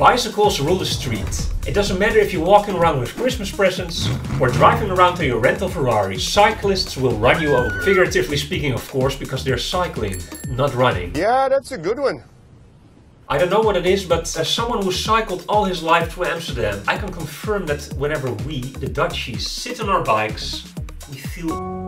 Bicycles rule the street. It doesn't matter if you're walking around with Christmas presents or driving around to your rental Ferrari, cyclists will run you over. Figuratively speaking, of course, because they're cycling, not running. Yeah, that's a good one. I don't know what it is, but as someone who cycled all his life to Amsterdam, I can confirm that whenever we, the Dutchies, sit on our bikes, we feel...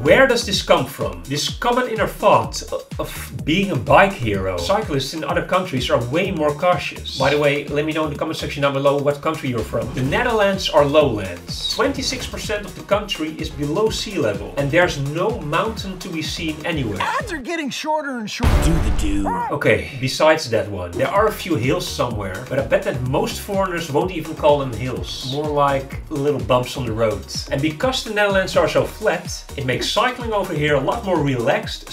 Where does this come from? This common inner thought of being a bike hero. Cyclists in other countries are way more cautious. By the way, let me know in the comment section down below what country you're from. The Netherlands are lowlands. 26% of the country is below sea level and there's no mountain to be seen anywhere. Ads are getting shorter and shorter. Do the do. Okay, besides that one, there are a few hills somewhere, but I bet that most foreigners won't even call them hills. More like little bumps on the road. And because the Netherlands are so flat, it makes cycling over here a lot more relaxed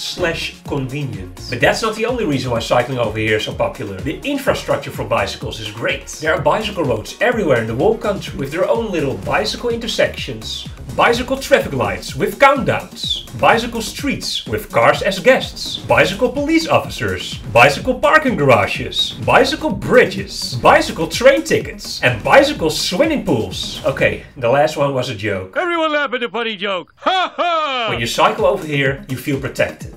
/ convenient. But that's not the only reason why cycling over here is so popular. The infrastructure for bicycles is great. There are bicycle roads everywhere in the whole country with their own little bicycle intersections, bicycle traffic lights with countdowns, bicycle streets with cars as guests, bicycle police officers, bicycle parking garages, bicycle bridges, bicycle train tickets, and bicycle swimming pools. Okay, the last one was a joke. Everyone laugh at a funny joke. Ha ha! When you cycle over here, you feel protected.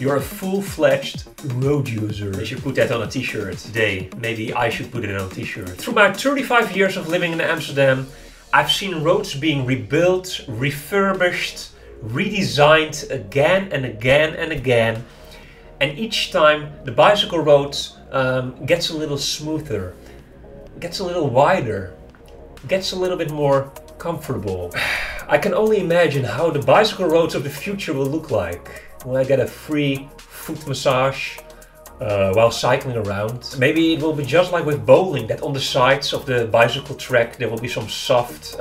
You're a full-fledged road user. They should put that on a t-shirt today. Maybe I should put it on a t-shirt. Through my 35 years of living in Amsterdam, I've seen roads being rebuilt, refurbished, redesigned again and again and again. And each time the bicycle road gets a little smoother, gets a little wider, gets a little bit more comfortable. I can only imagine how the bicycle roads of the future will look like. Will I get a free foot massage while cycling around? Maybe it will be just like with bowling, that on the sides of the bicycle track there will be some soft,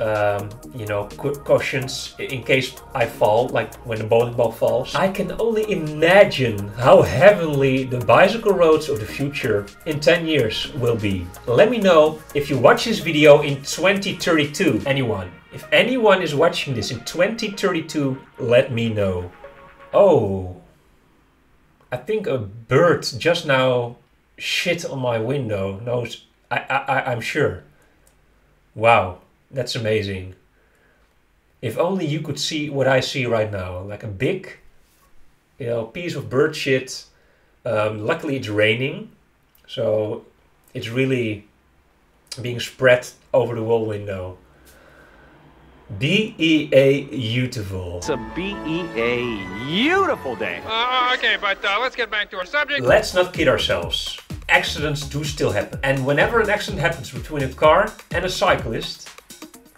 you know, cushions in case I fall, like when the bowling ball falls. I can only imagine how heavenly the bicycle roads of the future in 10 years will be. Let me know if you watch this video in 2032. Anyone. If anyone is watching this in 2032, let me know. Oh, I think a bird just now shit on my window. No, I'm sure. Wow, that's amazing. If only you could see what I see right now, like a big, you know, piece of bird shit. Luckily, it's raining, so it's really being spread over the whole window. B-E-A-utiful. It's a B-E-A-utiful day. Okay, but let's get back to our subject. Let's not kid ourselves. Accidents do still happen. And whenever an accident happens between a car and a cyclist,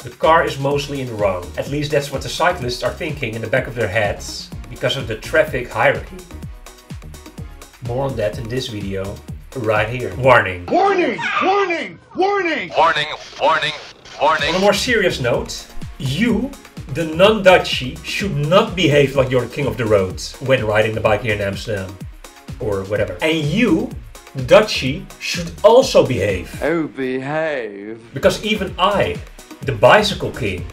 the car is mostly in the wrong. At least that's what the cyclists are thinking in the back of their heads because of the traffic hierarchy. More on that in this video right here. Warning. Warning! Warning! Warning! Warning! Warning! Warning! On a more serious note, you, the non-Dutchie, should not behave like you're the king of the roads when riding the bike here in Amsterdam or whatever. And you, Dutchie, should also behave. Oh, behave. Because even I, the bicycle king,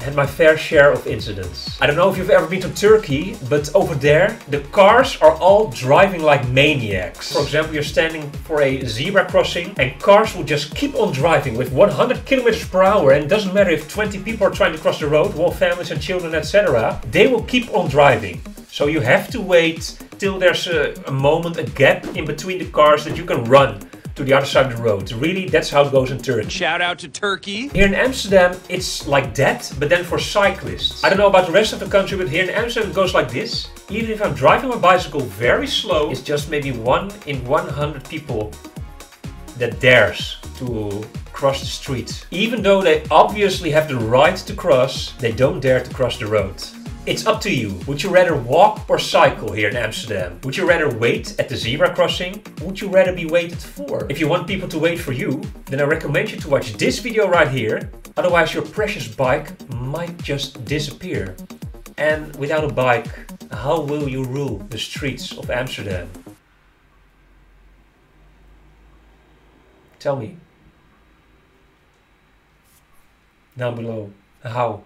had my fair share of incidents. I don't know if you've ever been to Turkey, but over there, the cars are all driving like maniacs. For example, you're standing for a zebra crossing and cars will just keep on driving with 100 km/h, and it doesn't matter if 20 people are trying to cross the road, whole families and children, etc. They will keep on driving. So you have to wait till there's a moment, a gap in between the cars that you can run to the other side of the road. Really, that's how it goes in Turkey. Shout out to Turkey. Here in Amsterdam, it's like that, but then for cyclists. I don't know about the rest of the country, but here in Amsterdam, it goes like this. Even if I'm driving my bicycle very slow, it's just maybe 1 in 100 people that dares to cross the street. Even though they obviously have the right to cross, they don't dare to cross the road. It's up to you. Would you rather walk or cycle here in Amsterdam? Would you rather wait at the zebra crossing? Would you rather be waited for? If you want people to wait for you, then I recommend you to watch this video right here. Otherwise your precious bike might just disappear. And without a bike, how will you rule the streets of Amsterdam? Tell me. Down below. How?